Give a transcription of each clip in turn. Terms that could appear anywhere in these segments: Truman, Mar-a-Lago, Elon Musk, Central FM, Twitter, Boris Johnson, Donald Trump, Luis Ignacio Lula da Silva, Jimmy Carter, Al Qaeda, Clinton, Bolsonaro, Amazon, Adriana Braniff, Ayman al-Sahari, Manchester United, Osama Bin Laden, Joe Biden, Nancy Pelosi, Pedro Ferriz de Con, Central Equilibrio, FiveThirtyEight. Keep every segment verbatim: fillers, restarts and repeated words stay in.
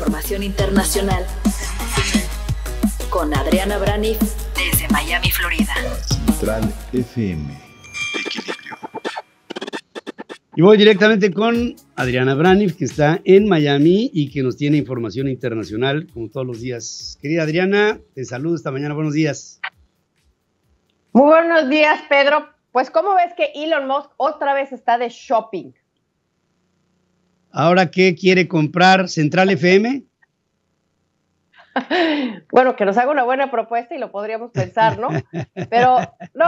información internacional con Adriana Braniff desde Miami, Florida. Central F M. Equilibrio. Y voy directamente con Adriana Braniff, que está en Miami y que nos tiene información internacional como todos los días. Querida Adriana, te saludo esta mañana. Buenos días. Muy buenos días, Pedro. Pues, ¿cómo ves que Elon Musk otra vez está de shopping? ¿Ahora qué quiere comprar? ¿Central F M? Bueno, que nos haga una buena propuesta y lo podríamos pensar, ¿no? Pero, no,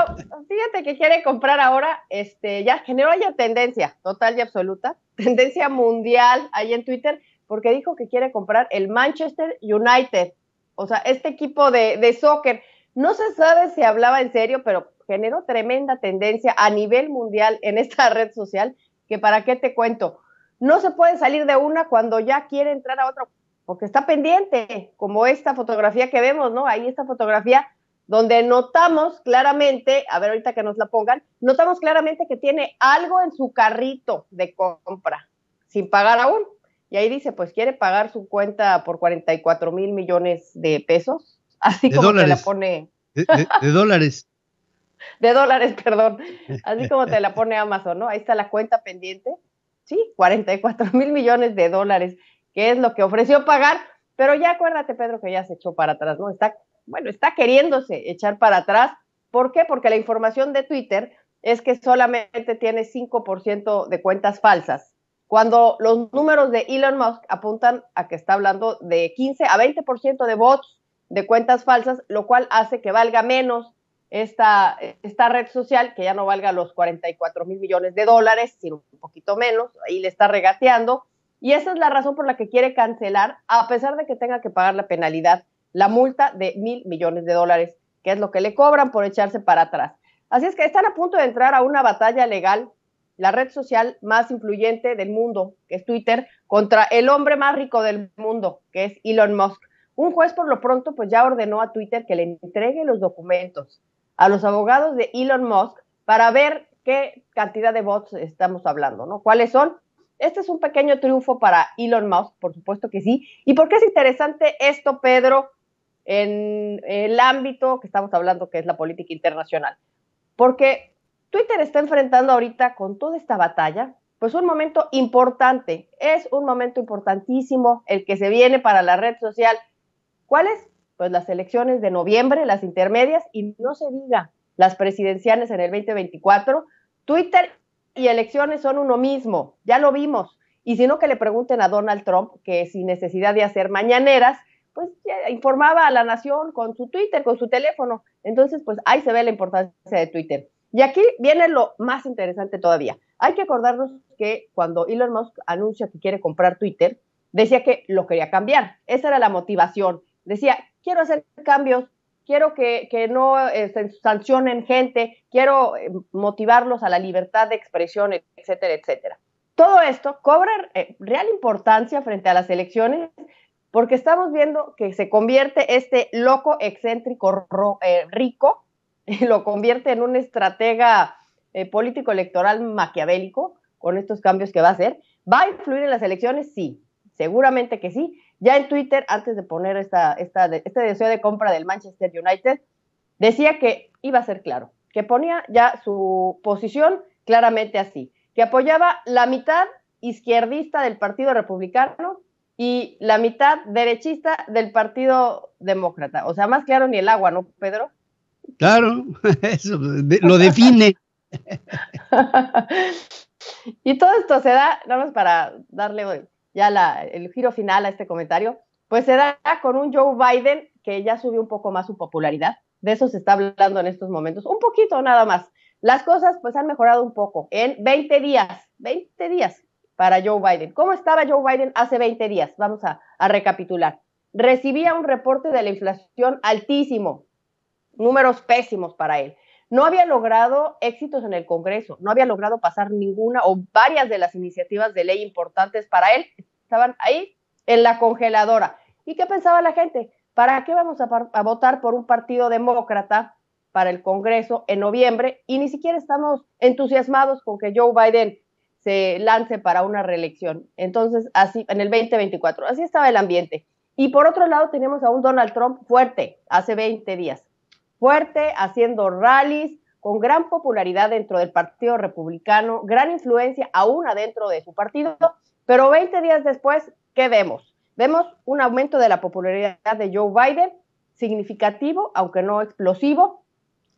fíjate que quiere comprar ahora, este, ya generó ya tendencia total y absoluta, tendencia mundial ahí en Twitter, porque dijo que quiere comprar el Manchester United. O sea, este equipo de, de soccer. No se sabe si hablaba en serio, pero generó tremenda tendencia a nivel mundial en esta red social, que para qué te cuento. No se puede salir de una cuando ya quiere entrar a otra, porque está pendiente, como esta fotografía que vemos, ¿no? Ahí esta fotografía donde notamos claramente, a ver ahorita que nos la pongan, notamos claramente que tiene algo en su carrito de compra, sin pagar aún. Y ahí dice, pues quiere pagar su cuenta por cuarenta y cuatro mil millones de pesos, así como te la pone... De, de, de dólares. De dólares, perdón. Así como te la pone Amazon, ¿no? Ahí está la cuenta pendiente. Sí, cuarenta y cuatro mil millones de dólares, que es lo que ofreció pagar, pero ya acuérdate, Pedro, que ya se echó para atrás, ¿no? Está, bueno, está queriéndose echar para atrás. ¿Por qué? Porque la información de Twitter es que solamente tiene cinco por ciento de cuentas falsas, cuando los números de Elon Musk apuntan a que está hablando de quince a veinte por ciento de bots, de cuentas falsas, lo cual hace que valga menos Esta, esta red social, que ya no valga los cuarenta y cuatro mil millones de dólares, sino un poquito menos, ahí le está regateando, y esa es la razón por la que quiere cancelar, a pesar de que tenga que pagar la penalidad, la multa de mil millones de dólares, que es lo que le cobran por echarse para atrás. Así es que están a punto de entrar a una batalla legal, la red social más influyente del mundo, que es Twitter, contra el hombre más rico del mundo, que es Elon Musk. Un juez por lo pronto pues ya ordenó a Twitter que le entregue los documentos a los abogados de Elon Musk para ver qué cantidad de bots estamos hablando, ¿no? ¿Cuáles son? Este es un pequeño triunfo para Elon Musk, por supuesto que sí. ¿Y por qué es interesante esto, Pedro, en el ámbito que estamos hablando, que es la política internacional? Porque Twitter está enfrentando ahorita con toda esta batalla, pues un momento importante, es un momento importantísimo el que se viene para la red social. ¿Cuál es? Pues las elecciones de noviembre, las intermedias, y no se diga las presidenciales en el veinte veinticuatro, Twitter y elecciones son uno mismo, ya lo vimos. Y si no, que le pregunten a Donald Trump, que sin necesidad de hacer mañaneras, pues ya informaba a la nación con su Twitter, con su teléfono. Entonces, pues ahí se ve la importancia de Twitter. Y aquí viene lo más interesante todavía. Hay que acordarnos que cuando Elon Musk anuncia que quiere comprar Twitter, decía que lo quería cambiar. Esa era la motivación. Decía, quiero hacer cambios, quiero que, que no eh, sancionen gente, quiero eh, motivarlos a la libertad de expresión, etcétera, etcétera. Todo esto cobra eh, real importancia frente a las elecciones, porque estamos viendo que se convierte este loco excéntrico ro, eh, rico, y lo convierte en un estratega eh, político-electoral maquiavélico con estos cambios que va a hacer. ¿Va a influir en las elecciones? Sí, seguramente que sí. Ya en Twitter, antes de poner esta, esta, este deseo de compra del Manchester United, decía que iba a ser claro, que ponía ya su posición claramente así, que apoyaba la mitad izquierdista del Partido Republicano y la mitad derechista del Partido Demócrata. O sea, más claro ni el agua, ¿no, Pedro? Claro, eso lo define. Y todo esto se da, nada más para darle hoy ya la, el giro final a este comentario, pues se da con un Joe Biden que ya subió un poco más su popularidad. De eso se está hablando en estos momentos, un poquito nada más. Las cosas pues han mejorado un poco en veinte días, veinte días para Joe Biden. ¿Cómo estaba Joe Biden hace veinte días? Vamos a, a recapitular. Recibía un reporte de la inflación altísimo, números pésimos para él. No había logrado éxitos en el Congreso, no había logrado pasar ninguna o varias de las iniciativas de ley importantes para él, estaban ahí en la congeladora. ¿Y qué pensaba la gente? ¿Para qué vamos a, a votar por un partido demócrata para el Congreso en noviembre? Y ni siquiera estamos entusiasmados con que Joe Biden se lance para una reelección. Entonces, así en el veinte veinticuatro, así estaba el ambiente. Y por otro lado tenemos a un Donald Trump fuerte, hace veinte días, fuerte, haciendo rallies, con gran popularidad dentro del Partido Republicano, gran influencia aún adentro de su partido, pero veinte días después, ¿qué vemos? Vemos un aumento de la popularidad de Joe Biden, significativo, aunque no explosivo.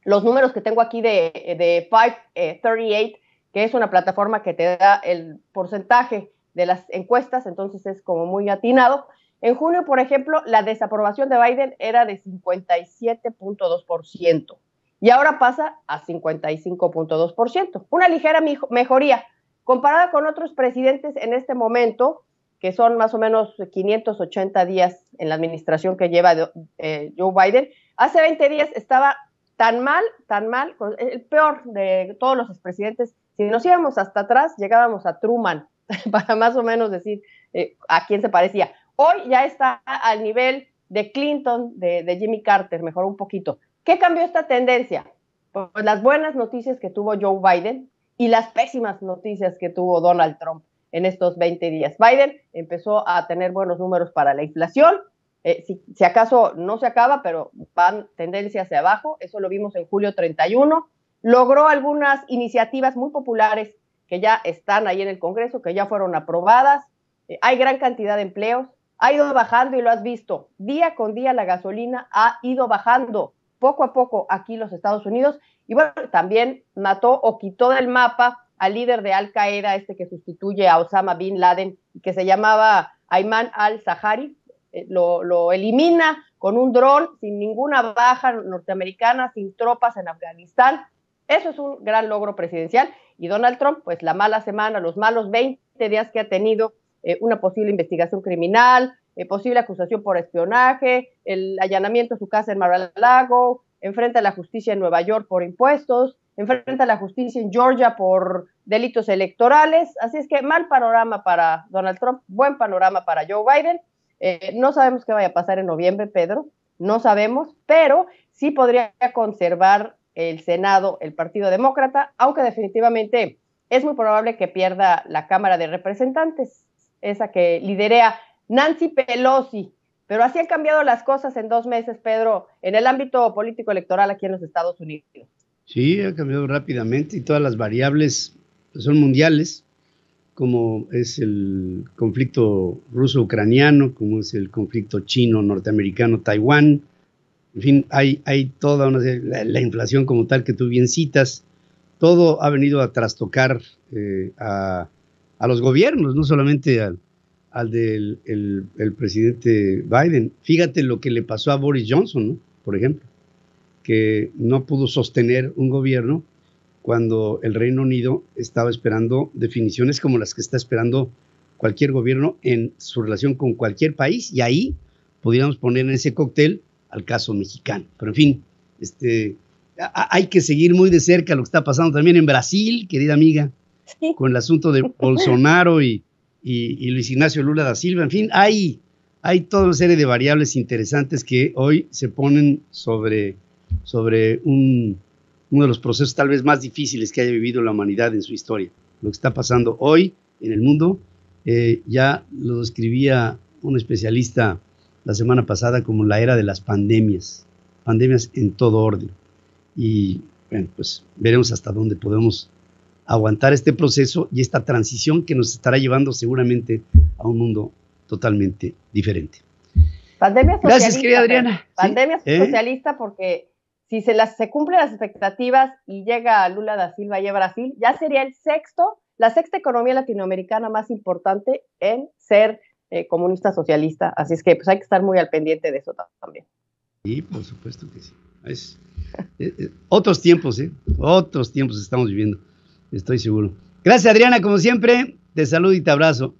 Los números que tengo aquí de, de FiveThirtyEight, que es una plataforma que te da el porcentaje de las encuestas, entonces es como muy atinado. En junio, por ejemplo, la desaprobación de Biden era de cincuenta y siete punto dos por ciento y ahora pasa a cincuenta y cinco punto dos por ciento. Una ligera mejoría comparada con otros presidentes en este momento, que son más o menos quinientos ochenta días en la administración que lleva eh, Joe Biden. Hace veinte días estaba tan mal, tan mal, el peor de todos los presidentes. Si nos íbamos hasta atrás, llegábamos a Truman, para más o menos decir eh, a quién se parecía. Hoy ya está al nivel de Clinton, de, de Jimmy Carter, mejoró un poquito. ¿Qué cambió esta tendencia? Pues las buenas noticias que tuvo Joe Biden y las pésimas noticias que tuvo Donald Trump en estos veinte días. Biden empezó a tener buenos números para la inflación. Eh, si, si acaso no se acaba, pero van tendencia hacia abajo. Eso lo vimos en julio treinta y uno. Logró algunas iniciativas muy populares que ya están ahí en el Congreso, que ya fueron aprobadas. Eh, hay gran cantidad de empleos. Ha ido bajando y lo has visto. Día con día la gasolina ha ido bajando poco a poco aquí en los Estados Unidos. Y bueno, también mató o quitó del mapa al líder de Al Qaeda, este que sustituye a Osama Bin Laden, que se llamaba Ayman al-Sahari. Eh, lo, lo elimina con un dron, sin ninguna baja norteamericana, sin tropas en Afganistán. Eso es un gran logro presidencial. Y Donald Trump, pues la mala semana, los malos veinte días que ha tenido, eh, una posible investigación criminal, eh, posible acusación por espionaje, el allanamiento a su casa en Mar-a-Lago, enfrenta a la justicia en Nueva York por impuestos, enfrenta a la justicia en Georgia por delitos electorales. Así es que mal panorama para Donald Trump, buen panorama para Joe Biden. Eh, no sabemos qué vaya a pasar en noviembre, Pedro, no sabemos, pero sí podría conservar el Senado, el Partido Demócrata, aunque definitivamente es muy probable que pierda la Cámara de Representantes, esa que liderea Nancy Pelosi. Pero así han cambiado las cosas en dos meses, Pedro, en el ámbito político electoral aquí en los Estados Unidos. Sí, ha cambiado rápidamente y todas las variables son mundiales, como es el conflicto ruso-ucraniano, como es el conflicto chino-norteamericano-Taiwán. En fin, hay, hay toda una la, la inflación como tal que tú bien citas. Todo ha venido a trastocar eh, a, a los gobiernos, no solamente al, al del el, el presidente Biden. Fíjate lo que le pasó a Boris Johnson, ¿no? Por ejemplo, que no pudo sostener un gobierno cuando el Reino Unido estaba esperando definiciones como las que está esperando cualquier gobierno en su relación con cualquier país, y ahí pudiéramos poner en ese cóctel al caso mexicano. Pero en fin, este, a, hay que seguir muy de cerca lo que está pasando también en Brasil, querida amiga, sí, con el asunto de Bolsonaro y, y, y Luis Ignacio Lula da Silva. En fin, hay, hay toda una serie de variables interesantes que hoy se ponen sobre, sobre un, uno de los procesos tal vez más difíciles que haya vivido la humanidad en su historia. Lo que está pasando hoy en el mundo, eh, ya lo describía un especialista la semana pasada como la era de las pandemias, pandemias en todo orden. Y bueno, pues veremos hasta dónde podemos aguantar este proceso y esta transición que nos estará llevando seguramente a un mundo totalmente diferente. Pandemia socialista. Gracias, querida Adriana. Pandemia ¿Sí? socialista, ¿Eh? porque si se, las, se cumplen las expectativas y llega Lula da Silva y a Brasil, ya sería el sexto, la sexta economía latinoamericana más importante en ser Eh, comunista socialista, así es que pues hay que estar muy al pendiente de eso también. Sí, por supuesto que sí. Es, eh, eh, otros tiempos, ¿eh? Otros tiempos estamos viviendo, estoy seguro. Gracias, Adriana, como siempre, te saludo y te abrazo.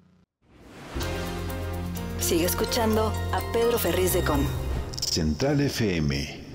Sigue escuchando a Pedro Ferriz de Con. Central F M.